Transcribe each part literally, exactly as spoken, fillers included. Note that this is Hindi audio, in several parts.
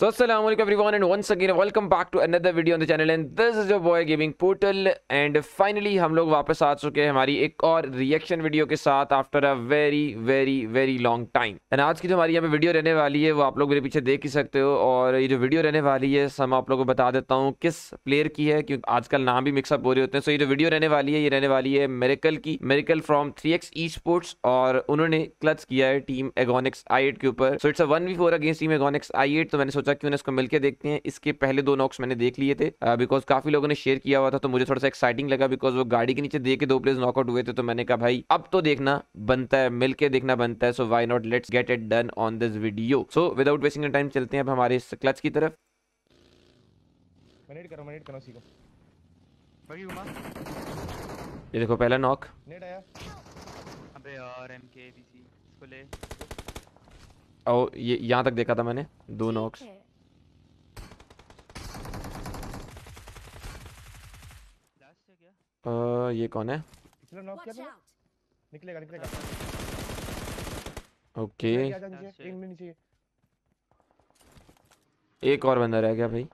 So Assalamualaikum everyone, and once again welcome back to another video on the channel, and this is your boy Gaming Portal। and finally हम लोग वापस आ चुके हैं हमारी एक और रिएक्शन वीडियो के साथ after a very very very long time. And आज की जो हमारी यहाँ पे वीडियो रहने वाली है वो आप लोग मेरे पीछे देख ही सकते हो, और ये जो वीडियो रहने वाली है हम आप लोग को बता देता हूँ किस प्लेयर की है, क्योंकि आजकल नाम भी मिक्सअप हो रहे होते हैं। सो so, ये जो वीडियो रहने वाली है ये रहने वाली है मिरेकल की, miracle from three X esports, और उन्होंने क्लच किया है टीम एगोनिक्स आई एट के ऊपर। So it's a one v four against team Agonix I eight. तो मैंने सोचा क्यों ना इसको मिलके देखते हैं। इसके पहले दो नॉक्स मैंने देख लिए थे बिकॉज uh, काफी लोगों ने शेयर किया हुआ था, तो मुझे थोड़ा सा एक्साइटिंग लगा बिकॉज वो गाड़ी के नीचे देके दो प्लेयर्स नॉकआउट हुए थे। तो मैंने कहा भाई अब तो देखना बनता है, मिलके देखना बनता है। So why not, let's get it done on this video. So without wasting time चलते हैं अब हमारे इस क्लच की तरफ। मिनट करो मिनट करो सीखो बाकी घुमा। ये देखो पहला नॉक नेट आया। अबे यार एमके पीसी इसको ले। और ये यहाँ तक देखा था मैंने दो नॉक्स। आ, ये कौन है? पिछला नॉक क्या था? निकलेगा निकलेगा। Okay okay. एक और बंदा रह गया भाई।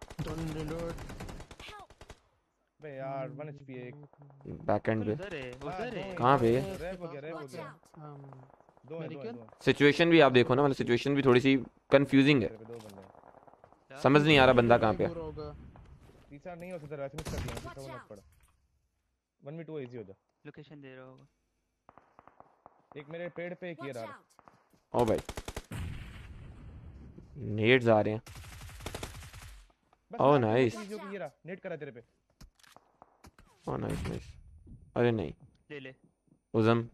बे यार वन एचपी एक बैक एंड पे। कहाँ पे? सिचुएशन भी आप देखो ना, मतलब सिचुएशन भी थोड़ी सी कंफ्यूजिंग है, समझ नहीं आ रहा बंदा कहाँ पे। तीसरा नहीं हो सकता, राइट मिस कर दिया, तो मत पड़। वन वी टू इजी हो जा। लोकेशन दे रहा होगा। एक मेरे पेड़ पे किया यार। ओ भाई नेड्स आ रहे हैं। ओ नाइस नेट करा तेरे पे। ओ नाइस नाइस। अरे नहीं ले ले उजम।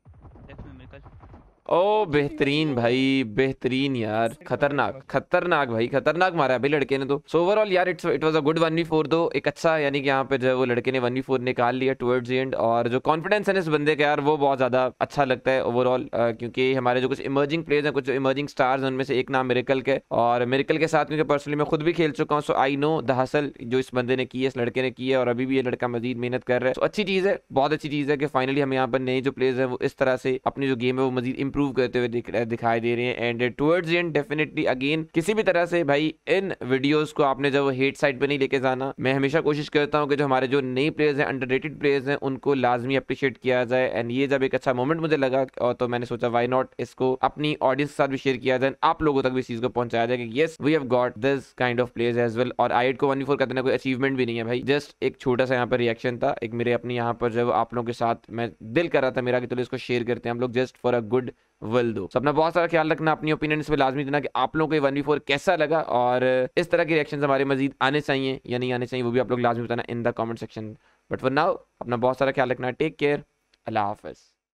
ओ बेहतरीन भाई, बेहतरीन यार, खतरनाक खतरनाक भाई, खतरनाक मारा है भाई लड़के ने। तो सो ओवरऑल यार it's it was a good one v four. तो एक अच्छा यानी कि यहाँ पे जो है वो लड़के ने वन वी फोर निकाल लिया टुवर्ड्स द एंड, और जो कॉन्फिडेंस है इस बंदे का यार वो बहुत ज़्यादा अच्छा लगता है ओवरऑल, क्योंकि हमारे जो कुछ इमर्जिंग प्लेयर्स हैं, कुछ इमर्जिंग स्टार्स, उनमें से एक नाम मिरेकल के, और मिरेकल के साथ क्योंकि पर्सनली मैं खुद भी खेल चुका हूँ। So I know the hustle जो इस बंदे ने की है, इस लड़के ने की है, और अभी भी ये लड़का मजीद मेहनत कर रहा है। तो अच्छी चीज़ है, बहुत अच्छी चीज़ है कि फाइनली हम यहाँ पर नए जो प्लेयर्स हैं वो इस तरह से अपनी जो गेम है वो मजीद इम्प्रूव करते हुए दिख, दिखाई दे रहे हैं। And towards the end definitely again किसी भी तरह से भाई इन वीडियोस को आपने जब हेट साइड पे नहीं लेके जाना। मैं हमेशा कोशिश करता हूँ कि जो हमारे जो नए प्लेयर्स हैं, अंडररेटेड प्लेयर्स हैं, उनको लाजमी अप्रिशिएट किया जाए। एंड ये जब एक अच्छा मोमेंट मुझे लगा और तो मैंने सोचा व्हाई नॉट इसको अपनी ऑडियंस के साथ भी शेयर किया जाए, आप लोगों तक भी इस चीज को पहुंचाया जाए कि yes we have got this kind of players as well. और आई एट को वन वी फोर करना कोई अचीवमेंट भी नहीं है भाई, जस्ट एक छोटा सा यहाँ पर रिएक्शन था, एक मेरे अपने यहाँ पर जब आप लोगों के साथ मैं दिल कर रहा था मेरा कि चलो इसको शेयर करते हैं हम लोग just for a goodwill दो। so, अपना बहुत सारा ख्याल रखना, अपनी ओपिनियन पे लाजमी देना कि आप लोगों को वन वी फोर कैसा लगा, और इस तरह के रिएक्शन हमारे मजीद आने चाहिए या नहीं आने चाहिए वो भी आप लोग लाजमी बताना in the comment section. But for now अपना बहुत सारा ख्याल रखना, टेक केयर, अल्लाह हाफिज़।